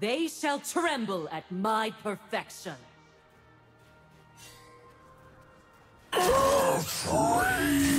They shall tremble at my perfection. Afraid.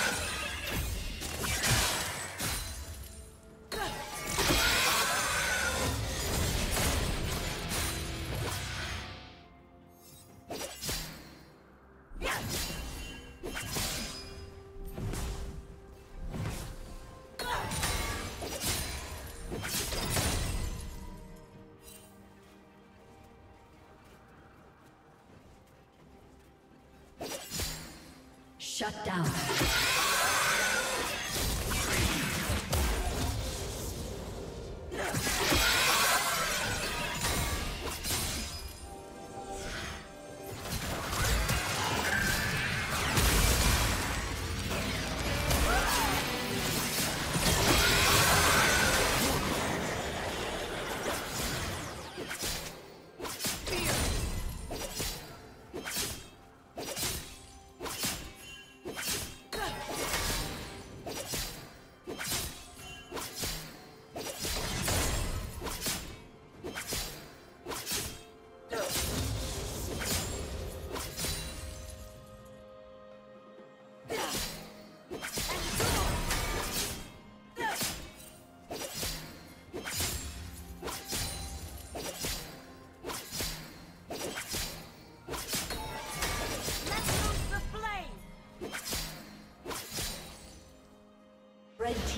Shut down.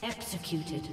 Executed.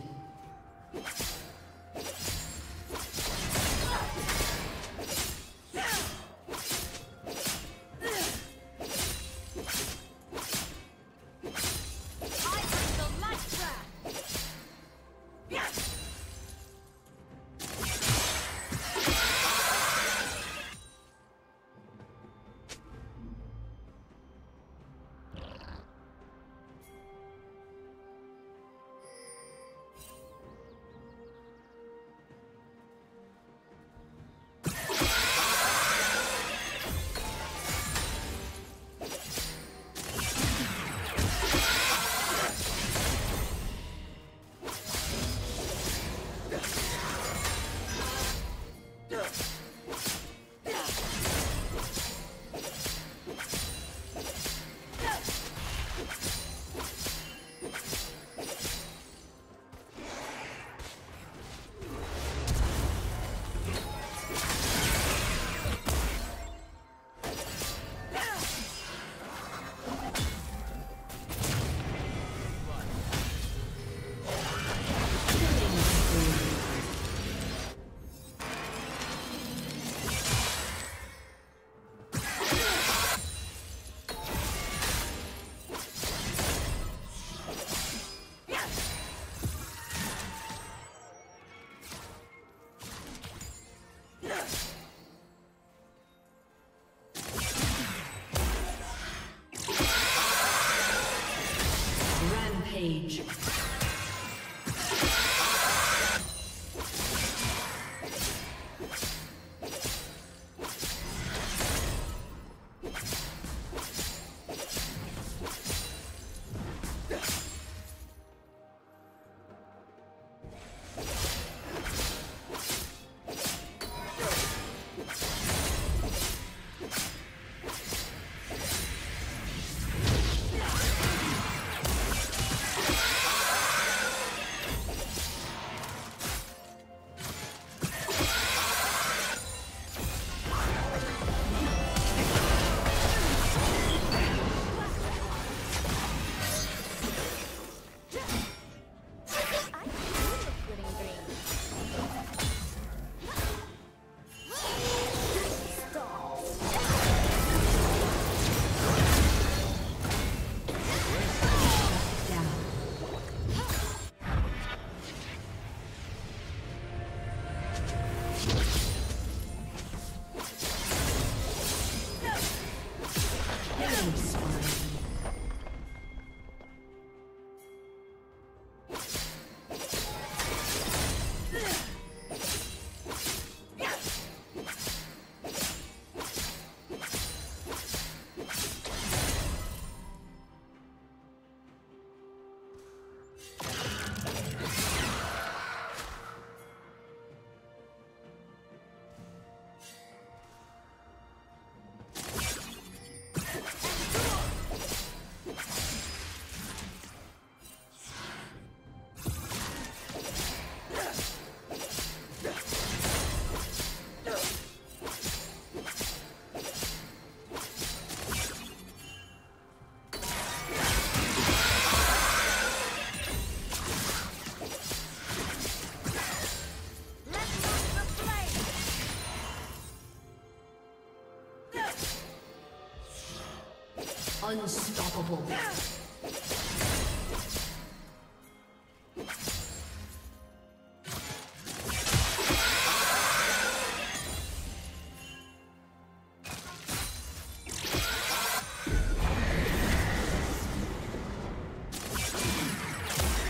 Unstoppable.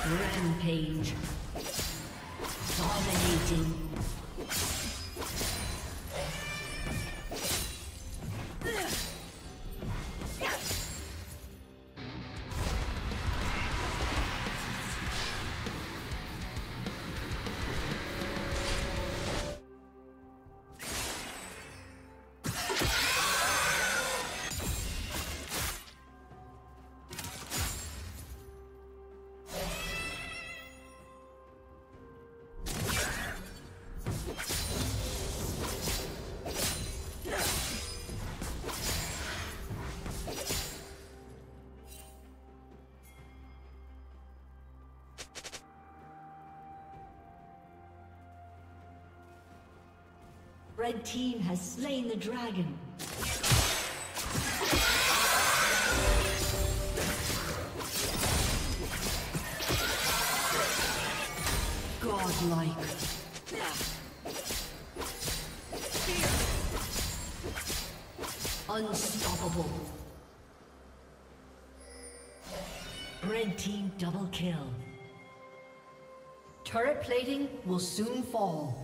Rampage. Red team has slain the dragon. Godlike. Unstoppable. Red team double kill. Turret plating will soon fall.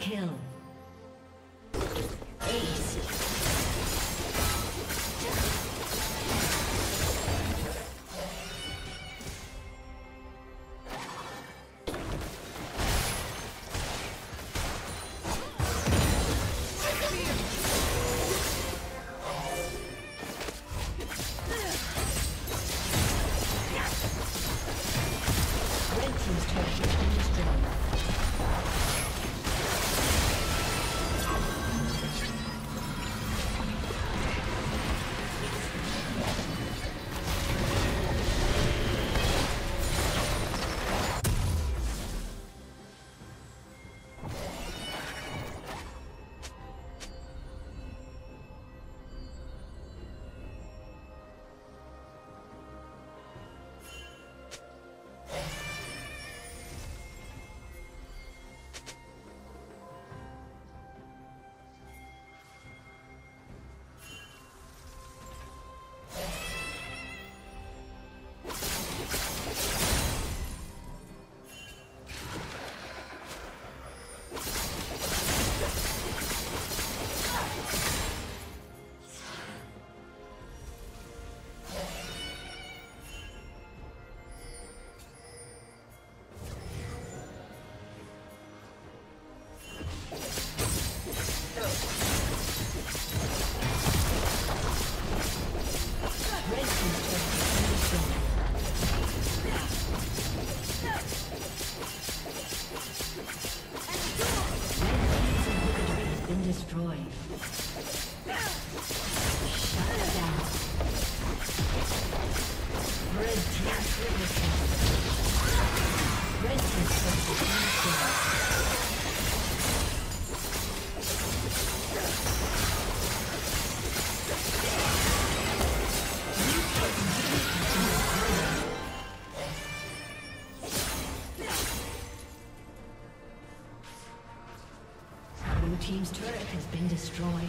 Kill. Team's turret has been destroyed.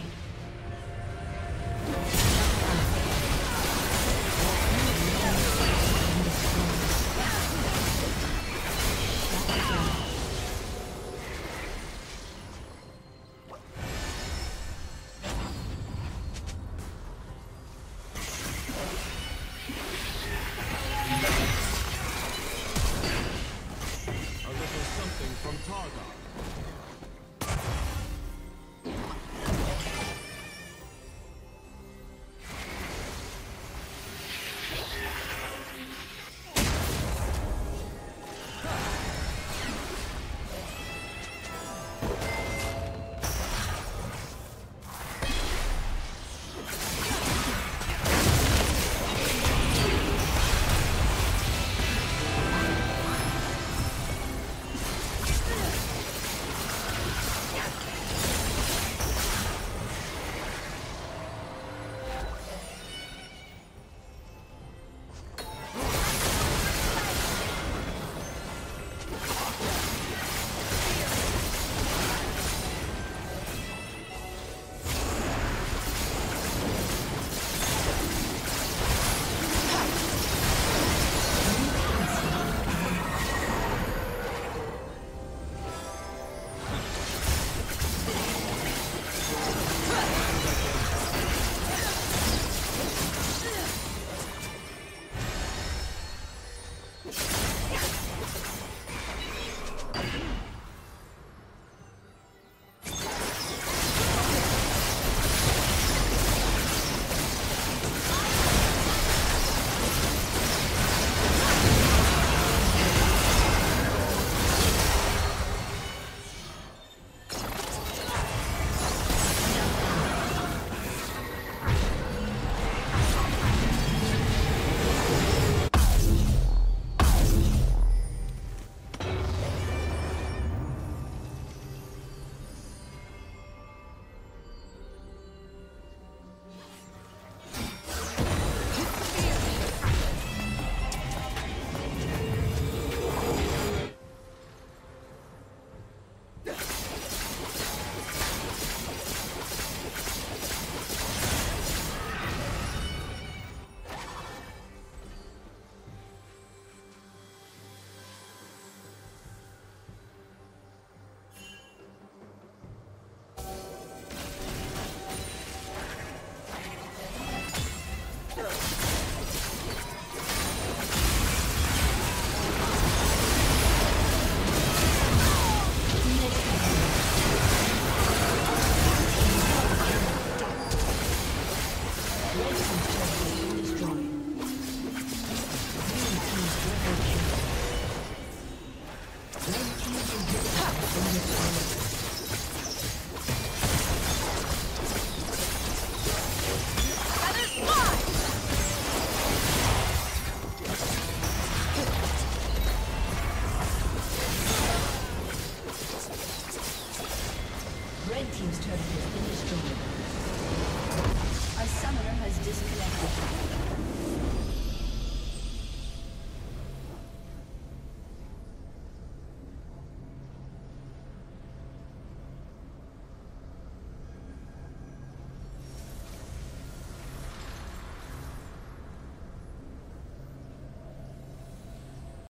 from Targon.